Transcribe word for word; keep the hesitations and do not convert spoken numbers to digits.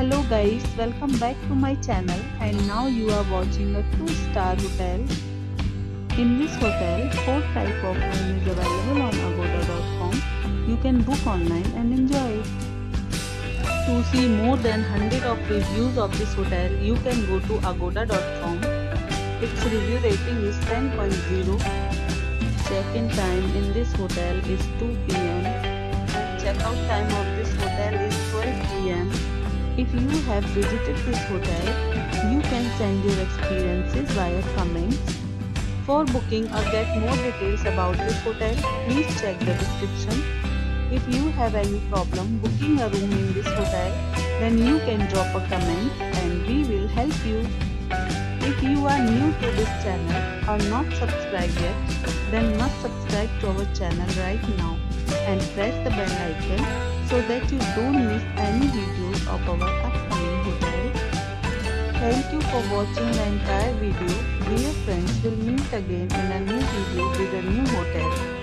Hello guys, welcome back to my channel, and now you are watching a two star hotel. In this hotel, four type of room is available on agoda dot com. You can book online and enjoy it. To see more than one hundred of reviews of this hotel, you can go to agoda dot com. Its review rating is ten point zero. Check-in time in this hotel is two p m Check-out time of this hotel is twelve p m If you have visited this hotel, you can send your experiences via comments. For booking or get more details about this hotel, please check the description. If you have any problem booking a room in this hotel, then you can drop a comment and we will help you. If you are new to this channel or not subscribed yet, then must subscribe to our channel right now and press the bell icon so that you don't miss any videos of our upcoming hotel. Thank you for watching the entire video. Dear friends, we'll meet again in a new video with a new hotel.